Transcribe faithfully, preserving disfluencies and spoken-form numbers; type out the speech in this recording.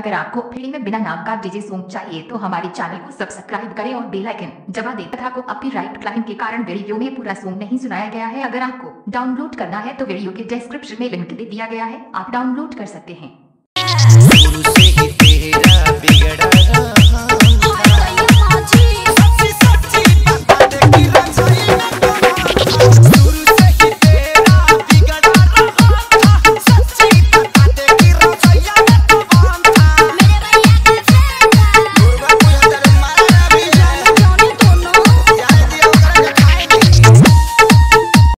अगर आपको फ्री में बिना नाम का डीजे सॉन्ग चाहिए तो हमारे चैनल को सब्सक्राइब करें और बेल आइकन दबा दें। कथा को कॉपीराइट क्लेम के कारण वीडियो में पूरा सॉन्ग नहीं सुनाया गया है। अगर आपको डाउनलोड करना है तो वीडियो के डिस्क्रिप्शन में लिंक दे दिया गया है, आप डाउनलोड कर सकते हैं।